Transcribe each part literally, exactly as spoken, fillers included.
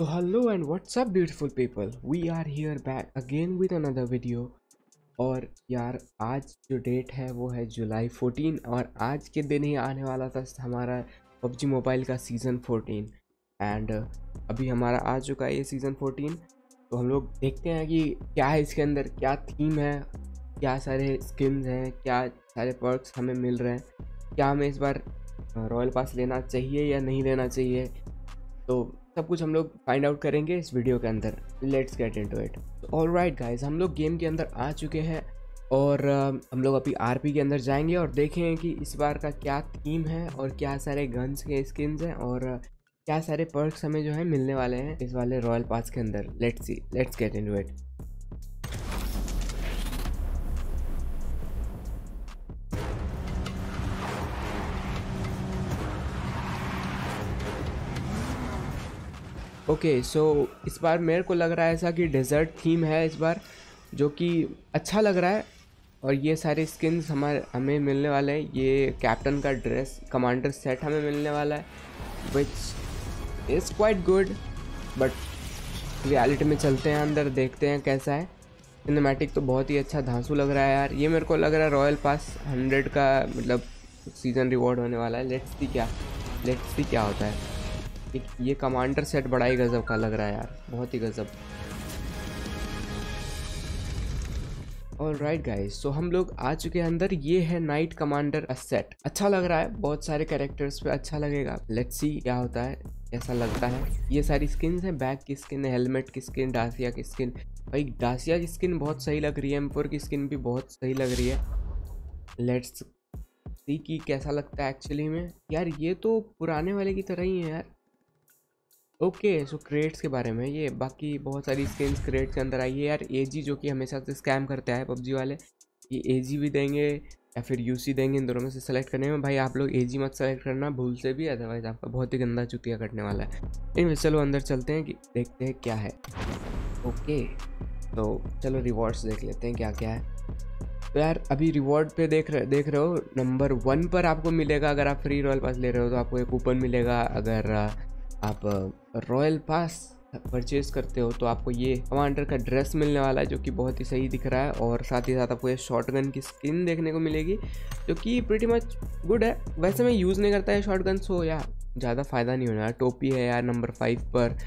So hello and what's up beautiful people, we are here back again with another video। और यार आज जो date है वो है जुलाई फोर्टीन और आज के दिन ही आने वाला था हमारा पबजी मोबाइल का सीज़न फोर्टीन एंड अभी हमारा आ चुका है ये सीज़न फोर्टीन। तो हम लोग देखते हैं कि क्या है इसके अंदर, क्या थीम है, क्या सारे स्किन्स हैं, क्या सारे पर्क्स हमें मिल रहे हैं, क्या हमें इस बार रॉयल पास लेना चाहिए या नहीं लेना चाहिए। तो सब कुछ हम लोग फाइंड आउट करेंगे इस वीडियो के अंदर। Let's get into it. Alright guys, हम लोग गेम के अंदर आ चुके हैं और uh, हम लोग अभी आरपी के अंदर जाएंगे और देखेंगे कि इस बार का क्या थीम है और क्या सारे गन्स के स्किन्स हैं और uh, क्या सारे पर्क्स हमें जो है मिलने वाले हैं इस वाले रॉयल पास के अंदर। Let's see, let's get into it. Okay okay, so so, इस बार मेरे को लग रहा है ऐसा कि डेजर्ट थीम है इस बार, जो कि अच्छा लग रहा है। और ये सारे स्किन्स हमारे हमें मिलने वाले हैं। ये कैप्टन का ड्रेस, कमांडर सेट हमें मिलने वाला है which is quite good. But reality में चलते हैं अंदर, देखते हैं कैसा है। सिनेमैटिक तो बहुत ही अच्छा धांसू लग रहा है यार। ये मेरे को लग रहा है रॉयल पास हंड्रेड का मतलब सीज़न रिवॉर्ड होने वाला है। लेट्स सी क्या लेट्स सी क्या होता है। ये कमांडर सेट बड़ा ही गजब का लग रहा है यार, बहुत ही गजब। ऑलराइट गाइस, सो हम लोग आ चुके हैं अंदर। ये है नाइट कमांडर सेट, अच्छा लग रहा है, बहुत सारे कैरेक्टर्स पे अच्छा लगेगा। लेट्स सी क्या होता है, कैसा लगता है। ये सारी स्किन्स हैं, बैग की स्किन, हेलमेट की स्किन, डासिया की स्किन। भाई डासिया की स्किन बहुत सही लग रही है, एम फोर की स्किन भी बहुत सही लग रही है। लेट्स सी कि कैसा लगता है एक्चुअली में। यार ये तो पुराने वाले की तरह ही है यार। ओके सो क्रेट्स के बारे में, ये बाकी बहुत सारी स्किन्स क्रेट्स के अंदर आई है यार। एजी जो कि हमेशा से स्कैम करते हैं पबजी वाले, ये एजी भी देंगे या फिर यूसी देंगे। इन दोनों में से सेलेक्ट करने में भाई आप लोग एजी मत सेलेक्ट करना भूल से भी, अदरवाइज आपका बहुत ही गंदा चुतिया कटने वाला है। इनमें चलो अंदर चलते हैं कि देखते हैं क्या है। ओके तो चलो रिवॉर्ड्स देख लेते हैं क्या क्या है। तो यार अभी रिवॉर्ड पे देख रहे देख रहे हो नंबर वन पर आपको मिलेगा, अगर आप फ्री रॉयल पास ले रहे हो तो आपको एक कूपन मिलेगा। अगर आप रॉयल पास परचेज़ करते हो तो आपको ये कमांडर का ड्रेस मिलने वाला है, जो कि बहुत ही सही दिख रहा है। और साथ ही साथ आपको ये शॉटगन की स्किन देखने को मिलेगी, जो कि प्रीटी मच गुड है। वैसे मैं यूज़ नहीं करता है शॉटगन, सो यार ज़्यादा फ़ायदा नहीं होने वाला। टोपी है यार नंबर फाइव पर,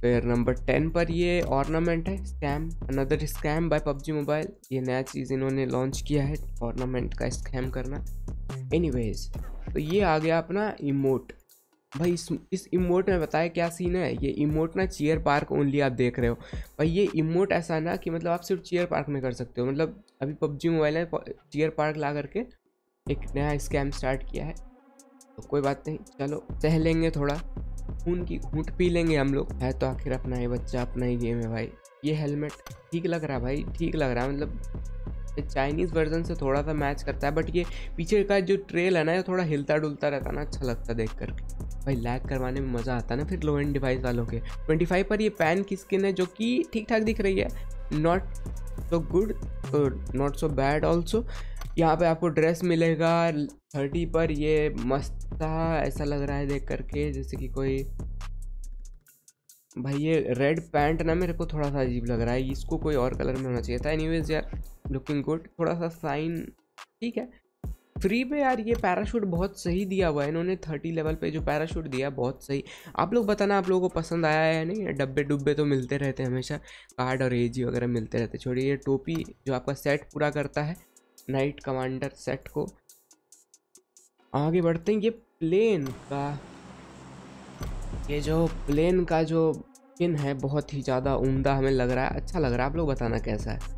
फिर नंबर टेन पर ये ऑर्नामेंट है। Scam, another scam by PUBG mobile. ये नया चीज़ इन्होंने लॉन्च किया है, ऑर्नामेंट का स्कैम करना। एनीवेज, तो ये आ गया अपना इमोट। भाई इस इस इमोट में बताया क्या सीन है। ये इमोट ना चीयर पार्क ओनली आप देख रहे हो। भाई ये इमोट ऐसा ना कि मतलब आप सिर्फ चीयर पार्क में कर सकते हो। मतलब अभी पबजी मोबाइल ने चीयर पार्क ला करके एक नया स्कैम स्टार्ट किया है, तो कोई बात नहीं, चलो सह लेंगे, थोड़ा खून की घूंट पी लेंगे हम लोग। है तो आखिर अपना ही बच्चा, अपना ही गेम है भाई। ये हेलमेट ठीक लग रहा है भाई, ठीक लग रहा है। मतलब चाइनीज़ वर्जन से थोड़ा सा मैच करता है, बट ये पीछे का जो ट्रेल है ना, ये थोड़ा हिलता डुलता रहता है ना, अच्छा लगता है देख कर। भाई लैग करवाने में मज़ा आता है ना फिर लो एंड डिवाइस वालों के। ट्वेंटी फाइव पर ये पैन की स्किन है, जो कि ठीक ठाक दिख रही है, not so good not so bad also. यहाँ पे आपको ड्रेस मिलेगा। थर्टी पर ये मस्त था, ऐसा लग रहा है देख करके जैसे कि कोई, भाई ये रेड पैंट ना मेरे को थोड़ा सा अजीब लग रहा है, इसको कोई और कलर में होना चाहिए था। एनीवेज यार लुकिंग गुड, थोड़ा सा साइन ठीक है। फ्री पे यार ये पैराशूट बहुत सही दिया हुआ है इन्होंने, थर्टी लेवल पे जो पैराशूट दिया बहुत सही। आप लोग बताना आप लोगों को पसंद आया है या नहीं। डब्बे डुब्बे तो मिलते रहते हैं हमेशा, कार्ड और एजी वगैरह मिलते रहते। छोड़िए ये टोपी जो आपका सेट पूरा करता है नाइट कमांडर सेट को। आगे बढ़ते हैं। ये प्लेन का ये जो प्लेन का जो स्किन है बहुत ही ज़्यादा उम्दा हमें लग रहा है, अच्छा लग रहा है। आप लोग बताना कैसा है।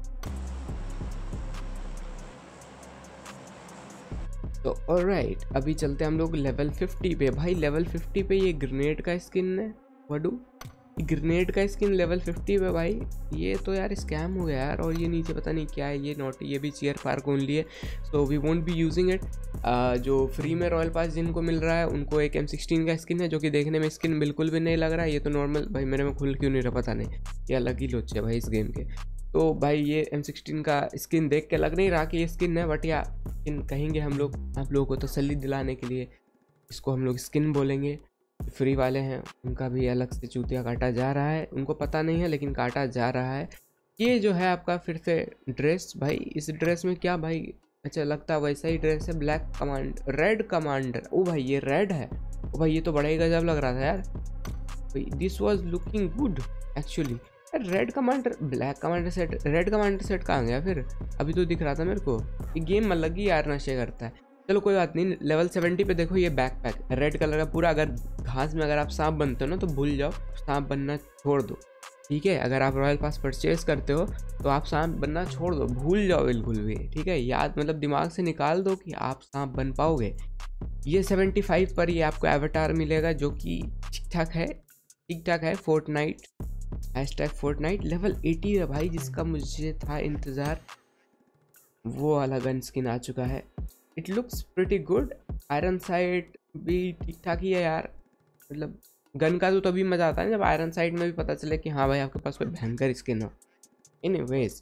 तो ऑलराइट अभी चलते हैं हम लोग लेवल फिफ्टी पे। भाई लेवल फिफ्टी पे ये ग्रेनेड का स्किन है, वडू ग्रेनेड का स्किन लेवल फिफ्टी पे। भाई ये तो यार स्कैम हो गया यार। और ये नीचे पता नहीं क्या है, ये नॉट, ये भी चीयर पार्क ओनली है, so we won't be using it. जो फ्री में रॉयल पास जिनको मिल रहा है उनको एक एम सिक्सटीन का स्किन है, जो कि देखने में स्किन बिल्कुल भी नहीं लग रहा है। ये तो नॉर्मल, भाई मेरे में खुल क्यों नहीं रहा पता नहीं, ये अलग ही लोच है भाई इस गेम के। तो भाई ये एम सिक्सटीन का स्किन देख के लग नहीं रहा कि ये स्किन है, बट या स्किन कहेंगे हम लोग आप लोगों को तसल्ली दिलाने के लिए, इसको हम लोग स्किन बोलेंगे। फ्री वाले हैं उनका भी अलग से चूतिया काटा जा रहा है, उनको पता नहीं है लेकिन काटा जा रहा है। ये जो है आपका फिर से ड्रेस, भाई इस ड्रेस में क्या भाई, अच्छा लगता है वैसा ही ड्रेस है, ब्लैक कमांड रेड कमांडर, ओ भाई ये रेड है, ओ भाई ये तो बड़ा ही गजब लग रहा था यार, this was looking good actually. Red commander black commander set, red commander set कहाँ गया फिर, अभी तो दिख रहा था मेरे को। ये गेम मतलब कि यार नशे करता है, चलो कोई बात नहीं। लेवल सत्तर पे देखो ये बैकपैक रेड कलर का पूरा, अगर घास में अगर आप सांप बनते हो ना तो भूल जाओ, सांप बनना छोड़ दो ठीक है। अगर आप रॉयल पास परचेज करते हो तो आप सांप बनना छोड़ दो, भूल जाओ बिल्कुल भी ठीक है, याद मतलब दिमाग से निकाल दो कि आप सांप बन पाओगे। ये पचहत्तर पर ये आपको एवटार मिलेगा जो कि ठीक ठाक है, ठीक ठाक है। फोर्टनाइट हैशटैग फोर्टनाइट लेवल अस्सी है भाई, जिसका मुझे था इंतज़ार, वो वाला गन स्किन आ चुका है। It looks pretty good. Iron sight भी ठीक ठाक ही है यार, मतलब गन का तो तभी मज़ा आता है जब आयरन साइट में भी पता चले कि हाँ भाई आपके पास कोई भयंकर स्किन हो। एनीवेज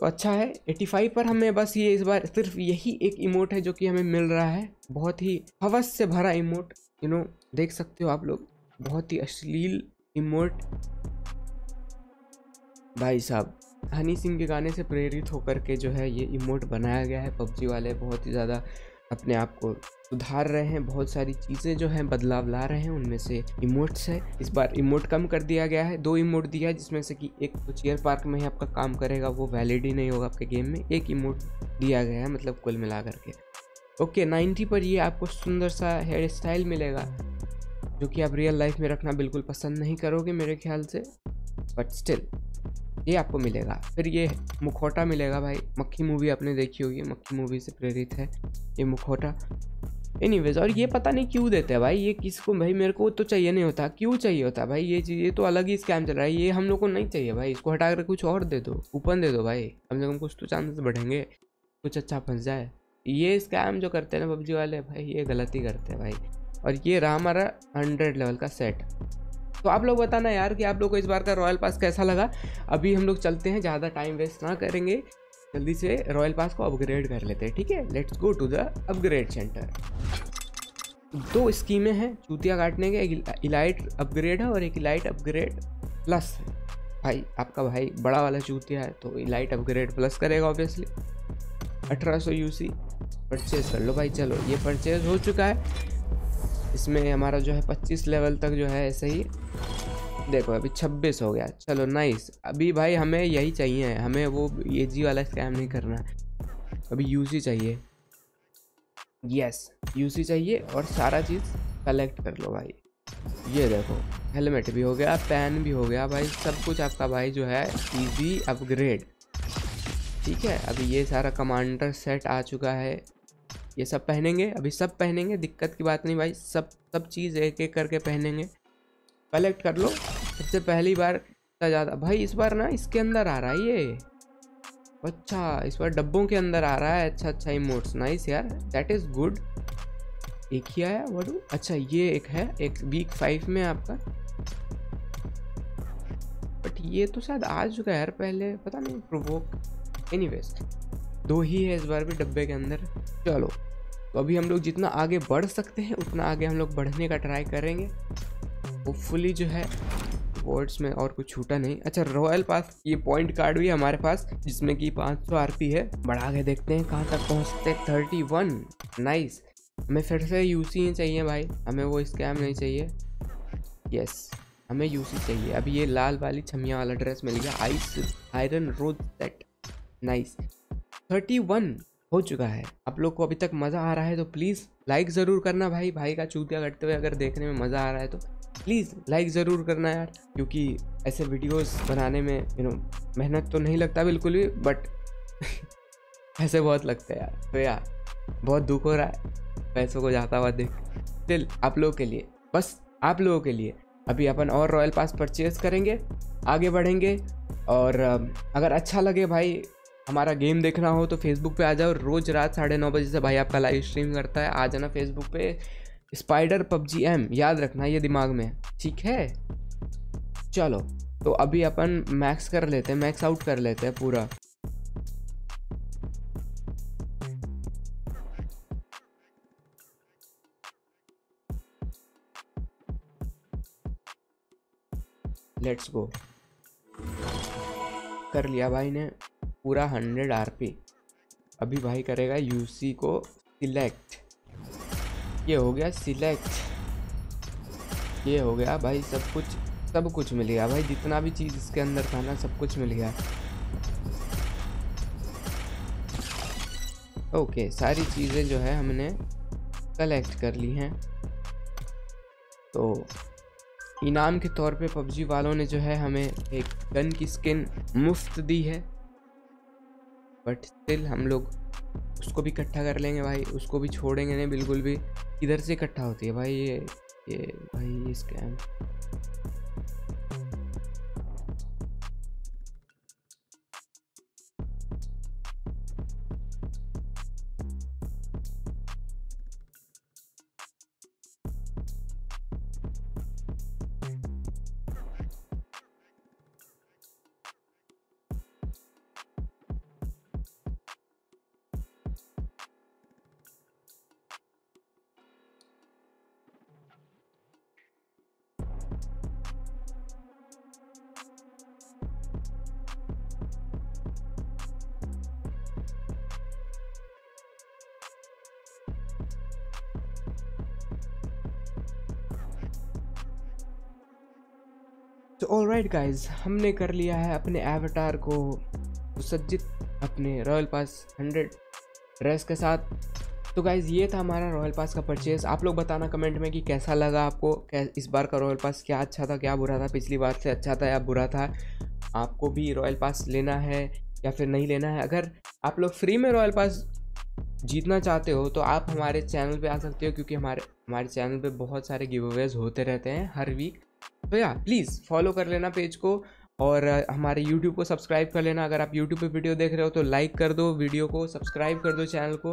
तो अच्छा है। पचासी पर हमें बस ये इस बार सिर्फ यही एक इमोट है जो कि हमें मिल रहा है, बहुत ही हवस से भरा इमोट, यू नो देख सकते हो आप लोग, बहुत ही अश्लील इमोट। भाई साहब हनी सिंह के गाने से प्रेरित होकर के जो है ये इमोट बनाया गया है। पबजी वाले बहुत ही ज़्यादा अपने आप को सुधार रहे हैं, बहुत सारी चीज़ें जो हैं बदलाव ला रहे हैं, उनमें से इमोट्स है। इस बार इमोट कम कर दिया गया है, दो इमोट दिया है जिसमें से कि एक तो चीयर पार्क में ही आपका काम करेगा, वो वैलिड ही नहीं होगा आपके गेम में, एक इमोट दिया गया है मतलब कुल मिला करके। ओके नाइन्टी पर ये आपको सुंदर सा हेयर स्टाइल मिलेगा जो कि आप रियल लाइफ में रखना बिल्कुल पसंद नहीं करोगे मेरे ख्याल से, बट स्टिल ये आपको मिलेगा। फिर ये मुखौटा मिलेगा भाई, मक्खी मूवी आपने देखी होगी, मक्खी मूवी से प्रेरित है ये मुखौटा। एनीवेज और ये पता नहीं क्यों देते हैं भाई, ये किसको भाई, मेरे को तो चाहिए नहीं होता, क्यों चाहिए होता भाई ये चीज़, ये तो अलग ही स्कैम चल रहा है, ये हम लोग को नहीं चाहिए भाई, इसको हटा कर कुछ और दे दो, कूपन दे दो भाई, कम से कम कुछ तो चांसेस बढ़ेंगे, कुछ अच्छा फंस जाए। ये स्कैम जो करते हैं ना पबजी वाले भाई, ये गलती करते हैं भाई। और ये रहा हमारा हंड्रेड लेवल का सेट। तो आप लोग बताना यार कि आप लोग को इस बार का रॉयल पास कैसा लगा। अभी हम लोग चलते हैं, ज़्यादा टाइम वेस्ट ना करेंगे, जल्दी से रॉयल पास को अपग्रेड कर लेते हैं ठीक है। Let's go to the upgrade centre. दो स्कीमें हैं चूतिया काटने के, एक इलाइट अपग्रेड है और एक इलाइट अपग्रेड प्लस है। भाई आपका भाई बड़ा वाला चूतिया है तो इलाइट अपग्रेड प्लस करेगा ऑब्वियसली। अठारह सौ यू सी परचेज कर लो भाई। चलो ये परचेज हो चुका है, इसमें हमारा जो है पच्चीस लेवल तक जो है ऐसे ही देखो अभी छब्बीस हो गया। चलो नाइस, अभी भाई हमें यही चाहिए, हमें वो ये जी वाला स्कैम नहीं करना है, अभी यूसी चाहिए, यस यूसी चाहिए और सारा चीज़ कलेक्ट कर लो भाई। ये देखो हेलमेट भी हो गया, पैन भी हो गया भाई, सब कुछ आपका भाई जो है इजी अपग्रेड ठीक है। अभी ये सारा कमांडर सेट आ चुका है, ये सब पहनेंगे, अभी सब पहनेंगे, दिक्कत की बात नहीं भाई, सब सब चीज़ एक एक करके पहनेंगे। कलेक्ट कर लो, सबसे पहली बार इतना ज़्यादा भाई, इस बार ना इसके अंदर आ रहा है ये, अच्छा इस बार डब्बों के अंदर आ रहा है। अच्छा अच्छा इमोट्स नाइस यार, दैट इज़ गुड। एक ही आया वडू, अच्छा ये एक है, एक वीक फाइव में आपका, बट ये तो शायद आ चुका है यार पहले, पता नहीं प्रोवोक। एनीवेज दो ही है इस बार भी डब्बे के अंदर। चलो तो अभी हम लोग जितना आगे बढ़ सकते हैं उतना आगे हम लोग बढ़ने का ट्राई करेंगे, होपफुली जो है वर्ड्स में और कुछ छूटा नहीं। अच्छा रॉयल पास ये पॉइंट कार्ड भी हमारे पास जिसमें कि पाँच सौ आरपी है, बढ़ा के देखते हैं कहाँ तक पहुँचते हैं। थर्टी वन नाइस, हमें फिर से यूसी ही चाहिए भाई, हमें वो स्कैम नहीं चाहिए, यस हमें यूसी चाहिए। अभी ये लाल वाली छमिया वाला ड्रेस मिल गया, ice iron road set nice. Thirty one हो चुका है। आप लोग को अभी तक मज़ा आ रहा है तो प्लीज़ लाइक ज़रूर करना भाई, भाई का चूतिया करते हुए अगर देखने में मज़ा आ रहा है तो प्लीज़ लाइक ज़रूर करना यार, क्योंकि ऐसे वीडियोस बनाने में यू नो मेहनत तो नहीं लगता बिल्कुल भी, बट पैसे बहुत लगते हैं यार, तो यार बहुत दुख हो रहा है पैसों को जाता हुआ देख। स्टिल आप लोगों के लिए, बस आप लोगों के लिए अभी अपन और रॉयल पास परचेज करेंगे, आगे बढ़ेंगे। और अगर अच्छा लगे भाई हमारा गेम देखना हो तो फेसबुक पे आ जाओ, रोज़ रात साढ़े नौ बजे से भाई आपका लाइव स्ट्रीम करता है, आ जाना फेसबुक पे, स्पाइडर पबजी एम याद रखना ये दिमाग में ठीक है। चलो तो अभी अपन मैक्स कर लेते हैं, मैक्स आउट कर लेते हैं पूरा। Let's go. कर लिया भाई ने पूरा हंड्रेड आरपी। अभी भाई करेगा यूसी को सिलेक्ट। ये हो गया सिलेक्ट, ये हो गया भाई सब कुछ, सब कुछ मिल गया भाई, जितना भी चीज़ इसके अंदर था ना सब कुछ मिल गया। ओके सारी चीज़ें जो है हमने कलेक्ट कर ली हैं। तो इनाम के तौर पे पबजी वालों ने जो है हमें एक गन की स्किन मुफ्त दी है, बट स्टिल हम लोग उसको भी इकट्ठा कर लेंगे भाई, उसको भी छोड़ेंगे नहीं बिल्कुल भी। इधर से इकट्ठा होती है भाई ये ये भाई ये स्कैम। तो ऑलराइट गाइज, हमने कर लिया है अपने एवटार को सुसज्जित अपने रॉयल पास हंड्रेड ड्रेस के साथ। तो गाइज ये था हमारा रॉयल पास का परचेज़। आप लोग बताना कमेंट में कि कैसा लगा आपको, कै इस बार का रॉयल पास क्या अच्छा था क्या बुरा था, पिछली बार से अच्छा था या बुरा था। आपको भी रॉयल पास लेना है या फिर नहीं लेना है। अगर आप लोग फ्री में रॉयल पास जीतना चाहते हो तो आप हमारे चैनल पे आ सकते हो, क्योंकि हमारे हमारे चैनल पे बहुत सारे गिव अवेज होते रहते हैं हर वीक। तो या प्लीज़ फॉलो कर लेना पेज को, और हमारे यूट्यूब को सब्सक्राइब कर लेना। अगर आप यूट्यूब पे वीडियो देख रहे हो तो लाइक कर दो वीडियो को, सब्सक्राइब कर दो चैनल को,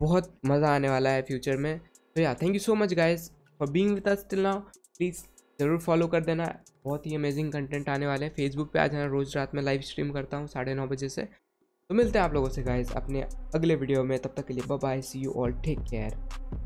बहुत मज़ा आने वाला है फ्यूचर में। तो या thank you so much guys for being with us till now. Please ज़रूर फॉलो कर देना, बहुत ही अमेजिंग कंटेंट आने वाला है। फेसबुक पे आ जाना, रोज़ रात में लाइव स्ट्रीम करता हूँ साढ़े नौ बजे से। तो मिलते हैं आप लोगों से गाइज अपने अगले वीडियो में, तब तक के लिए bye bye, see you all, take care.